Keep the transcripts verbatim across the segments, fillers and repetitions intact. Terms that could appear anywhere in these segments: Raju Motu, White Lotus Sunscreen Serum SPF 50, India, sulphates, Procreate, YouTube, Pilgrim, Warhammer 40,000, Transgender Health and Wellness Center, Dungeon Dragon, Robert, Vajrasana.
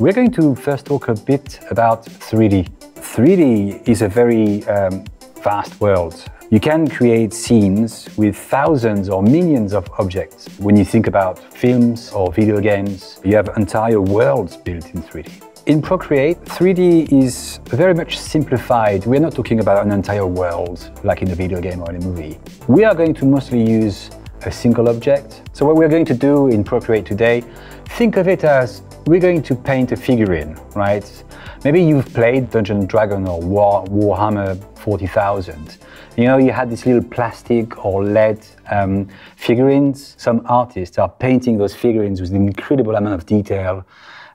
We're going to first talk a bit about three D. three D is a very um, vast world. You can create scenes with thousands or millions of objects. When you think about films or video games, you have entire worlds built in three D. In Procreate, three D is very much simplified. We're not talking about an entire world like in a video game or in a movie. We are going to mostly use a single object. So what we're going to do in Procreate today, think of it as we're going to paint a figurine, right? Maybe you've played Dungeon Dragon or War, Warhammer forty thousand. You know, you had this little plastic or lead um, figurines. Some artists are painting those figurines with an incredible amount of detail,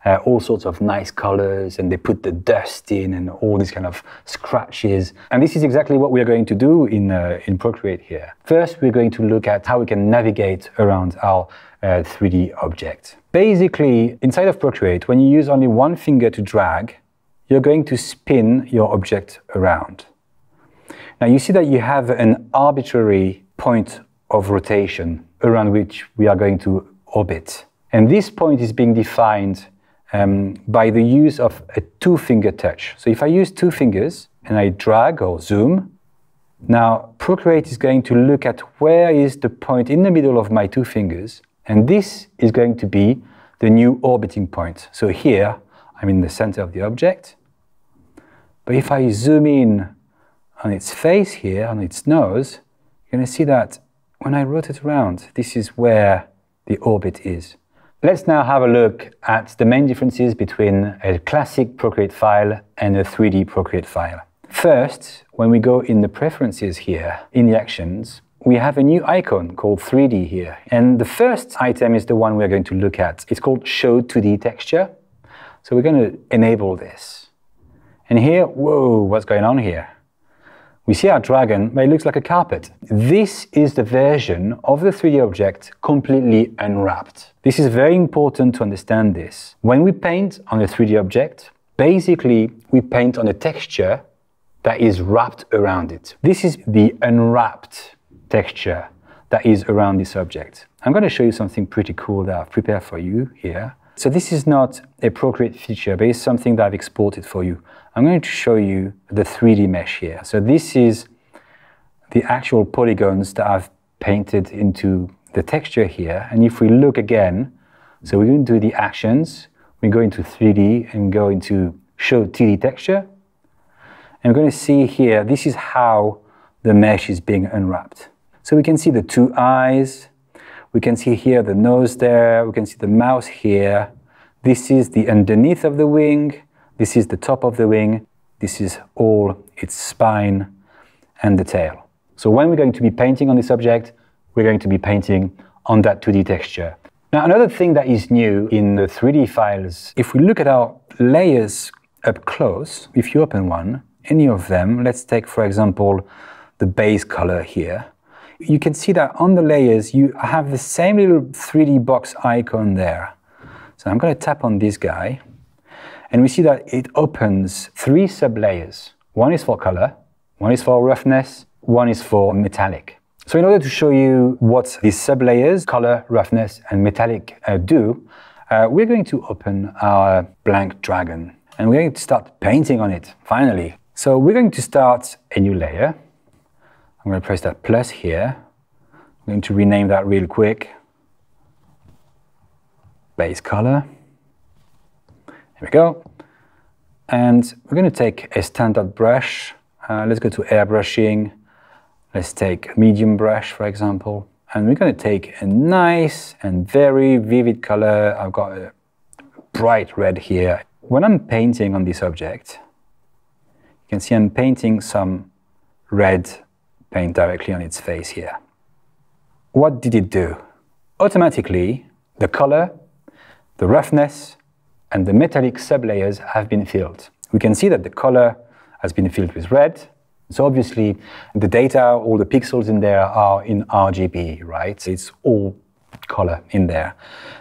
uh, all sorts of nice colors, and they put the dust in and all these kind of scratches. And this is exactly what we are going to do in, uh, in Procreate here. First, we're going to look at how we can navigate around our Uh, three D object. Basically, inside of Procreate, when you use only one finger to drag, you're going to spin your object around. Now you see that you have an arbitrary point of rotation around which we are going to orbit. And this point is being defined um, by the use of a two-finger touch. So if I use two fingers and I drag or zoom, now Procreate is going to look at where is the point in the middle of my two fingers. And this is going to be the new orbiting point. So here, I'm in the center of the object. But if I zoom in on its face here, on its nose, you're going to see that when I rotate around, this is where the orbit is. Let's now have a look at the main differences between a classic Procreate file and a three D Procreate file. First, when we go in the preferences here, in the actions, we have a new icon called three D here. And the first item is the one we're going to look at. It's called Show two D Texture. So we're going to enable this. And here, whoa, what's going on here? We see our dragon, but it looks like a carpet. This is the version of the three D object completely unwrapped. This is very important to understand this. When we paint on a three D object, basically we paint on a texture that is wrapped around it. This is the unwrapped texture that is around this object. I'm going to show you something pretty cool that I've prepared for you here. So this is not a Procreate feature, but it's something that I've exported for you. I'm going to show you the three D mesh here. So this is the actual polygons that I've painted into the texture here. And if we look again, so we're going to do the actions, we go into three D and go into Show two D Texture. And we're going to see here, this is how the mesh is being unwrapped. So we can see the two eyes, we can see here the nose there, we can see the mouth here. This is the underneath of the wing, this is the top of the wing, this is all its spine and the tail. So when we're going to be painting on this object, we're going to be painting on that two D texture. Now another thing that is new in the three D files, if we look at our layers up close, if you open one, any of them, let's take for example the base color here. You can see that on the layers, you have the same little three D box icon there. So I'm going to tap on this guy, and we see that it opens three sublayers. One is for color, one is for roughness, one is for metallic. So in order to show you what these sublayers, color, roughness, and metallic uh, do, uh, we're going to open our blank dragon, and we're going to start painting on it, finally. So we're going to start a new layer. I'm going to press that plus here. I'm going to rename that real quick. Base color. Here we go. And we're going to take a standard brush. Uh, let's go to airbrushing. Let's take medium brush, for example. And we're going to take a nice and very vivid color. I've got a bright red here. When I'm painting on this object, you can see I'm painting some red paint directly on its face here. What did it do? Automatically, the color, the roughness, and the metallic sublayers have been filled. We can see that the color has been filled with red. So obviously, the data, all the pixels in there are in R G B, right? It's all color in there.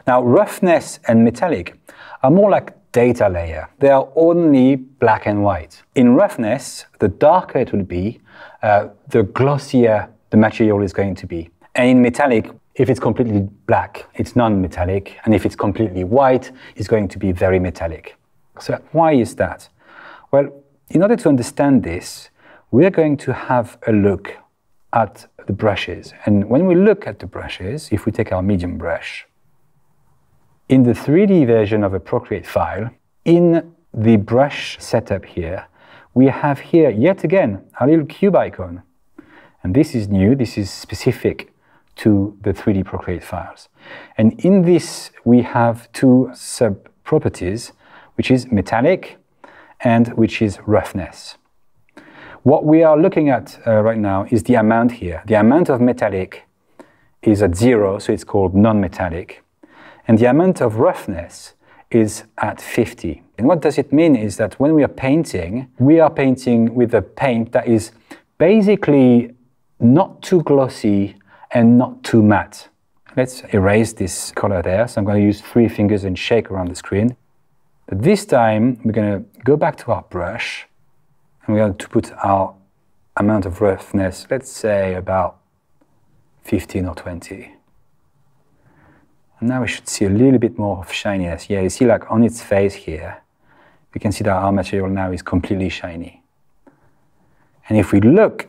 Now, roughness and metallic are more like data layer. They are only black and white. In roughness, the darker it will be, uh, the glossier the material is going to be. And in metallic, If it's completely black, it's non-metallic, and if it's completely white, it's going to be very metallic. So why is that? Well, in order to understand this, we are going to have a look at the brushes. And when we look at the brushes, if we take our medium brush, in the three D version of a Procreate file, in the brush setup here, we have here, yet again, our little cube icon. And this is new, this is specific to the three D Procreate files. And in this, we have two sub-properties, which is metallic and which is roughness. What we are looking at uh, right now is the amount here. The amount of metallic is at zero, so it's called non-metallic. And the amount of roughness is at fifty. And what does it mean is that when we are painting, we are painting with a paint that is basically not too glossy and not too matte. Let's erase this color there. So I'm going to use three fingers and shake around the screen. But this time, we're going to go back to our brush, and we're going to put our amount of roughness, let's say about fifteen or twenty. And now we should see a little bit more of shininess. Yeah, you see like on its face here, we can see that our material now is completely shiny. And if we look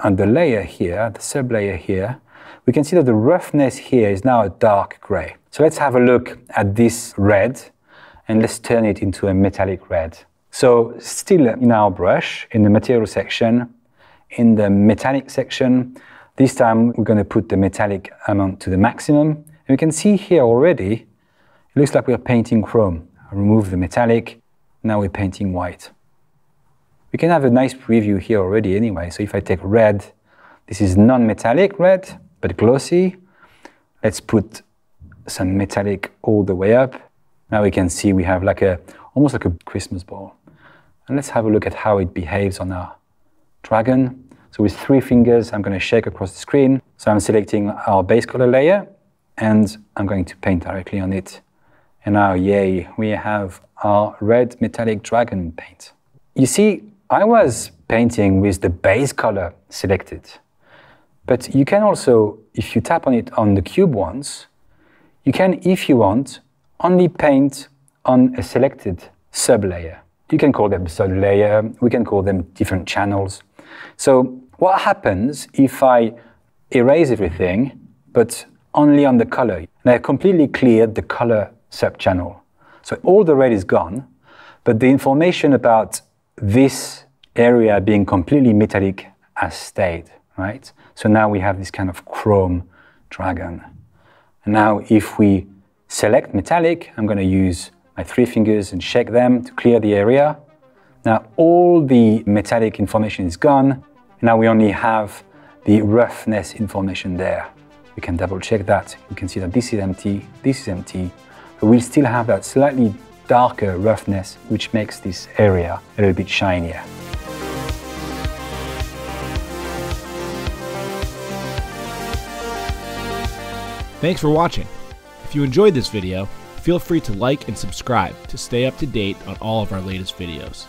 at the layer here, the sub-layer here, we can see that the roughness here is now a dark gray. So let's have a look at this red, and let's turn it into a metallic red. So still in our brush, in the material section, in the metallic section, this time we're going to put the metallic amount to the maximum. And we can see here already, it looks like we're painting chrome. I remove the metallic, now we're painting white. We can have a nice preview here already anyway. So if I take red, this is non-metallic red, but glossy. Let's put some metallic all the way up. Now we can see we have like a, almost like a Christmas ball. And let's have a look at how it behaves on our dragon. So with three fingers, I'm going to shake across the screen. So I'm selecting our base color layer, and I'm going to paint directly on it. And now, yay, we have our red metallic dragon paint. You see, I was painting with the base color selected. But you can also, if you tap on it on the cube once, you can, if you want, only paint on a selected sub-layer. You can call them sub-layer, we can call them different channels. So what happens if I erase everything, but only on the color? And I completely cleared the color sub-channel. So all the red is gone, but the information about this area being completely metallic has stayed, right? So now we have this kind of chrome dragon. And now if we select metallic, I'm going to use my three fingers and shake them to clear the area. Now all the metallic information is gone. Now we only have the roughness information there. We can double check that. You can see that this is empty, this is empty, but we'll still have that slightly darker roughness, which makes this area a little bit shinier. Thanks for watching. If you enjoyed this video, feel free to like and subscribe to stay up to date on all of our latest videos.